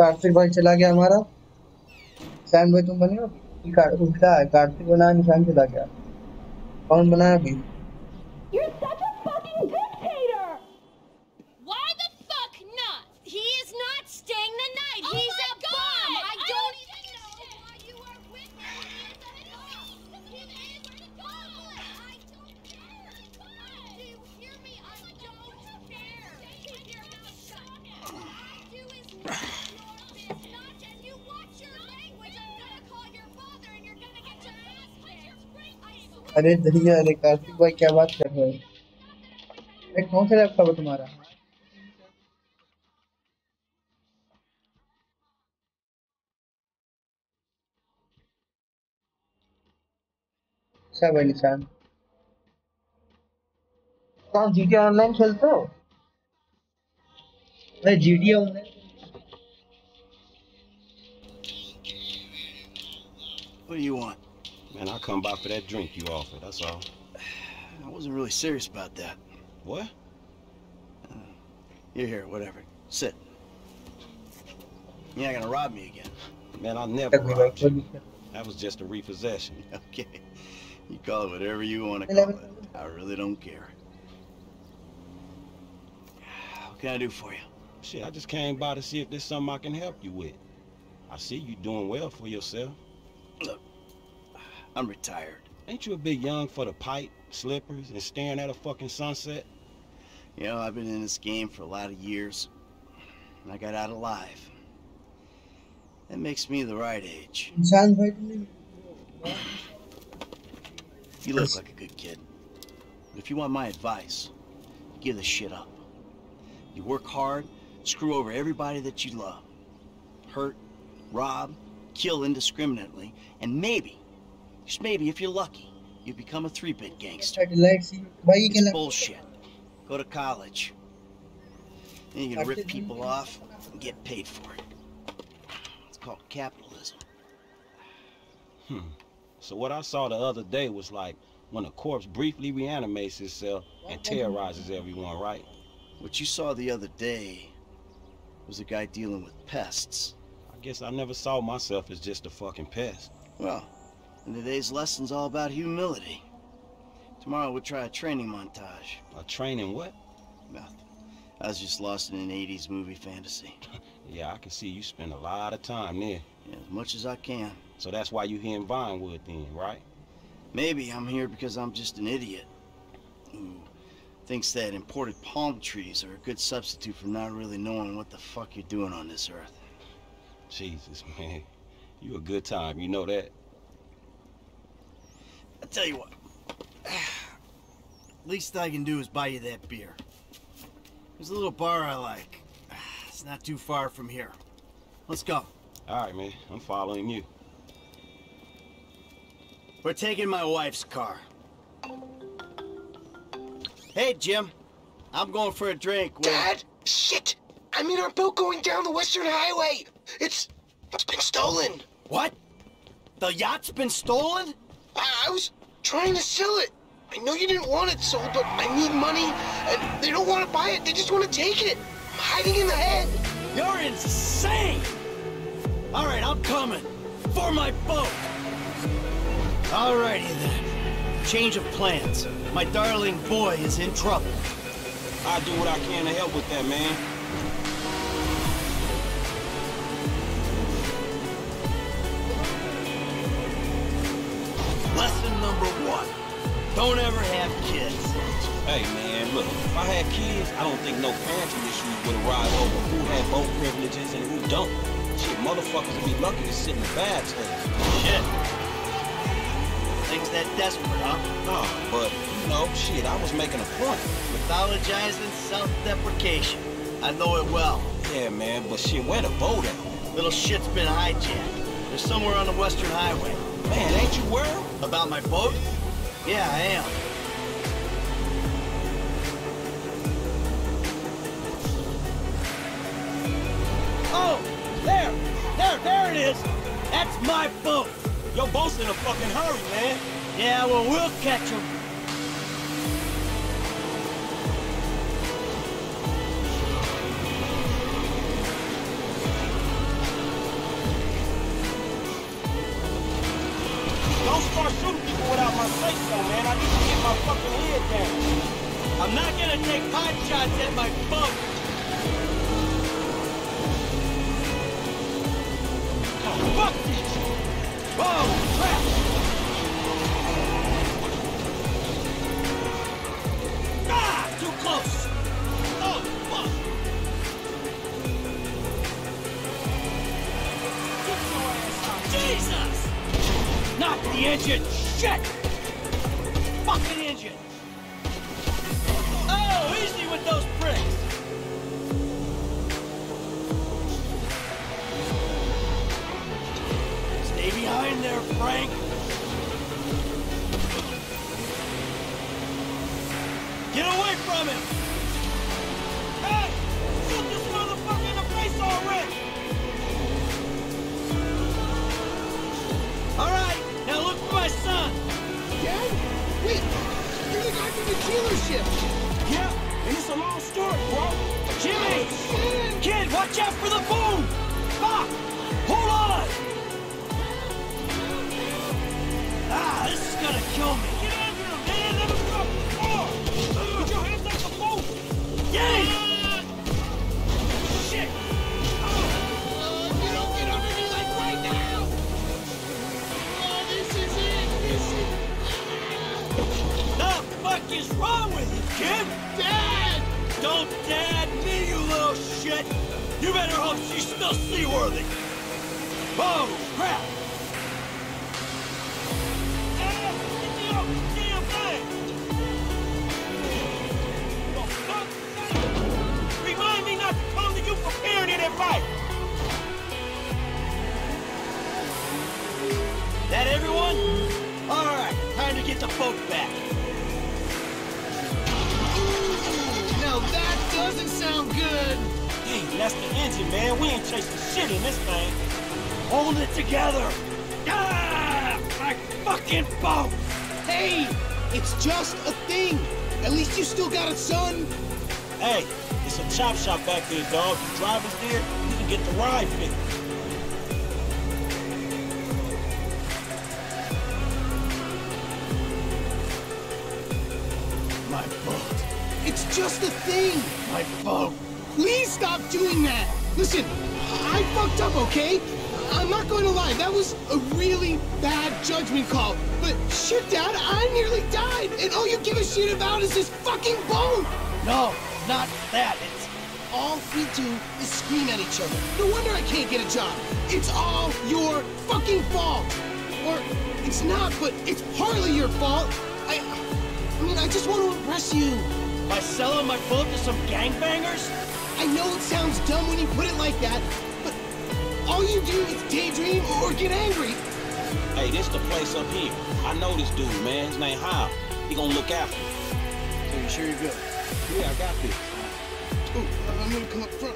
कार्तिक भाई चला गया हमारा। शान भाई तुम बने हो? उठा है कार्तिक बना, निशान चला गया। कौन बना अभी? अरे दरिया, अरे कार्तिक भाई क्या बात कर रहे हो? कौन सा लैपटॉप है तुम्हारा? अच्छा भाई निशान, कहाँ GTA ऑनलाइन खेलते हो? अरे GTA online What do you want? Man, I'll come by for that drink you offered, that's all. I wasn't really serious about that. What? You're here, whatever. Sit. You're not gonna rob me again. Man, I'll never rob you. That was just a repossession. Okay. You call it whatever you want to call it. I really don't care. What can I do for you? Shit, I just came by to see if there's something I can help you with. I see you doing well for yourself. Look. I'm retired. Ain't you a bit young for the pipe, slippers, and staring at a fucking sunset? You know, I've been in this game for a lot of years, and I got out alive. That makes me the right age. Sounds like me. You look like a good kid. But if you want my advice, give the shit up. You work hard, screw over everybody that you love. Hurt, rob, kill indiscriminately, and maybe... Just maybe, if you're lucky, you become a three-bit gangster. It's bullshit. Go to college. Then you can rip people off and get paid for it. It's called capitalism. So what I saw the other day was like when a corpse briefly reanimates itself and terrorizes everyone, right? What you saw the other day was a guy dealing with pests. I guess I never saw myself as just a fucking pest. Well... And today's lesson's all about humility. Tomorrow we'll try a training montage. A training what? Nothing. I was just lost in an 80s movie fantasy. Yeah, I can see you spend a lot of time there. Yeah, as much as I can. So that's why you're here in Vinewood then, right? Maybe I'm here because I'm just an idiot who thinks that imported palm trees are a good substitute for not really knowing what the fuck you're doing on this earth. Jesus, man. You a good time, you know that? I tell you what, least I can do is buy you that beer. There's a little bar I like. It's not too far from here. Let's go. All right, man. I'm following you. We're taking my wife's car. Hey, Jim. I'm going for a drink with... Dad! Shit! I'm in our boat going down the Western Highway! It's been stolen! What? The yacht's been stolen? I was trying to sell it. I know you didn't want it sold, but I need money, and they don't want to buy it. They just want to take it. I'm hiding in the head. You're insane! All right, I'm coming. For my boat. All righty, then. Change of plans. My darling boy is in trouble. I'll do what I can to help with that, man. Lesson number 1, don't ever have kids. Hey man, look, if I had kids, I don't think no parenting issues would arise over who had boat privileges and who don't. Shit, motherfuckers would be lucky to sit in the bathtub. Shit. Things that desperate, huh? Nah, but, you know, shit, I was making a point. Mythologizing self-deprecation. I know it well. Yeah man, but shit, where the boat at? Little shit's been hijacked. They're somewhere on the Western Highway. Man, ain't you worried? About my boat? Yeah, I am. Oh! There! There it is! That's my boat! Your boat's in a fucking hurry, man! Yeah, well, we'll catch him. I'm not gonna take pot shots at my boat. Oh, fuck this! Whoa, crap! Not the engine! Shit! Fucking engine! Oh, easy with those bricks! Stay behind there, Frank! Get away from him! Hey! Shoot this motherfucker in the face already! All right! Now look for my son! Dad? Wait! You're the guy from the dealership! Yeah, and it's a long story, bro! Jimmy! Oh, kid, watch out for the boom! Fuck! Hold on! Ah, this is gonna kill me! Get out of here, man! Let him go! Oh. Put your hands off the boom! Get him! What is wrong with you, kid? Dad! Don't dad me, you little shit! You better hope she's still seaworthy! Oh, crap! Dad, get you off the damn thing! Oh, fuck! Remind me not to come to you for parent in that fight! That everyone? Alright, time to get the boat back. That doesn't sound good! Hey, that's the engine, man. We ain't chasing shit in this thing. Hold it together! Ah! My fucking boat! Hey! It's just a thing! At least you still got it, son! Hey, it's a chop shop back there, dog. If the driver's there, you can get the ride fixed. It's just a thing! My boat! Please stop doing that! Listen, I fucked up, okay? I'm not going to lie, that was a really bad judgment call. But shit, Dad, I nearly died! And all you give a shit about is this fucking boat! No, not that. It's all we do is scream at each other. No wonder I can't get a job. It's all your fucking fault! Or, it's not, but it's partly your fault. I mean, I just want to impress you. By selling my boat to some gangbangers? I know it sounds dumb when you put it like that, but all you do is daydream or get angry. Hey, this the place up here. I know this dude, man. His name Hal. He gonna look after me. Are you sure you're good? Yeah, I got this. Ooh, I'm gonna come up front.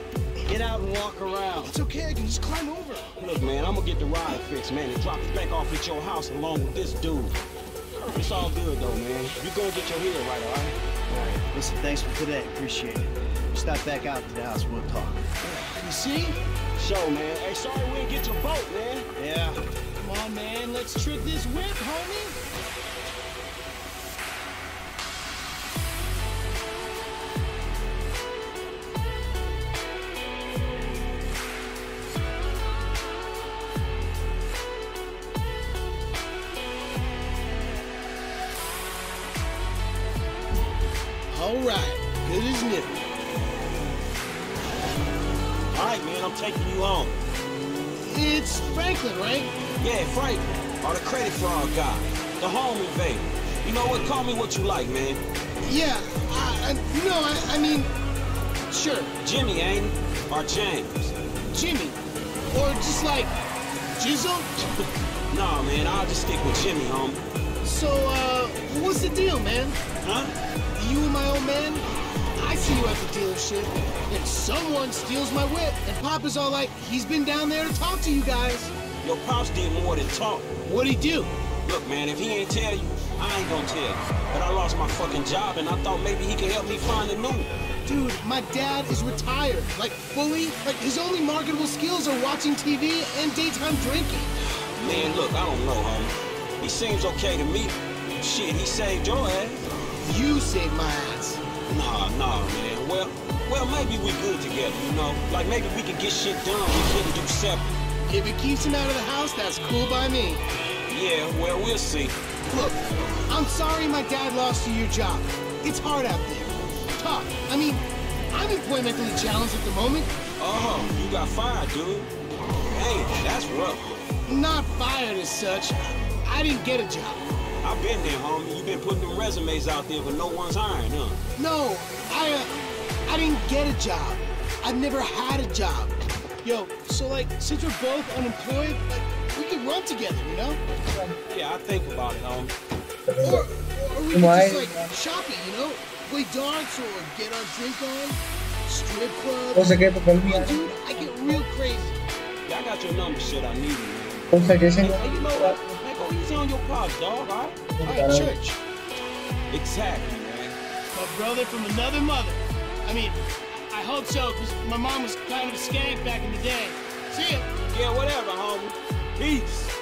Get out and walk around. It's okay, I can just climb over. Look, man, I'm gonna get the ride fixed, man, and drop it back off at your house along with this dude. It's all good, though, man. You go get your hair right, all right? All right. Listen, thanks for today. Appreciate it. We'll stop back out to the house. We'll talk. You see? Show, man. Hey, sorry we didn't get your boat, man. Yeah. Come on, man. Let's trick this whip, homie. All right, good as new. All right, man, I'm taking you home. It's Franklin, right? Yeah, Franklin, or the credit fraud guy, the home invader. You know what? Call me what you like, man. Yeah, I mean, sure. Jimmy, ain't it? Or James? Jimmy, or just like Jizzle? Nah, man, I'll just stick with Jimmy, homie. So, what's the deal, man? Huh? You and my old man? I see you at the dealership, and someone steals my whip, and Papa's all like, he's been down there to talk to you guys. Your Pops did more than talk. What'd he do? Look, man, if he ain't tell you, I ain't gonna tell you. But I lost my fucking job, and I thought maybe he could help me find a new one. Dude, my dad is retired, like, fully. Like, his only marketable skills are watching TV and daytime drinking. Man, look, I don't know, homie. He seems okay to me. Shit, he saved your ass. You saved my ass. Nah, man. Well, maybe we good together, you know? Like, maybe we could get shit done we couldn't do separate. If it keeps him out of the house, that's cool by me. Yeah, well, we'll see. Look, I'm sorry my dad lost you your job. It's hard out there. Tough. I mean, I'm employmentally challenged at the moment. Oh, you got fired, dude. Hey, that's rough. Not fired as such. I didn't get a job. I've been there, homie. You've been putting them resumes out there, but no one's hiring, huh? No, I didn't get a job. I've never had a job. Yo, so like, since we're both unemployed, like, we could run together, you know? Yeah, I think about it, homie. Or we could just, like, shopping, you know? Play darts or get our drink on, strip club. Oh, dude, I get real crazy. Yeah, I got your number, shit, I need it, man. Oh, suggestion? Hey, you know what? Like, go easy on your pops, dog, all right? All right, church. Exactly, man. My brother from another mother. I mean, I hope so, because my mom was kind of a skank back in the day. See ya. Yeah, whatever, homie. Peace.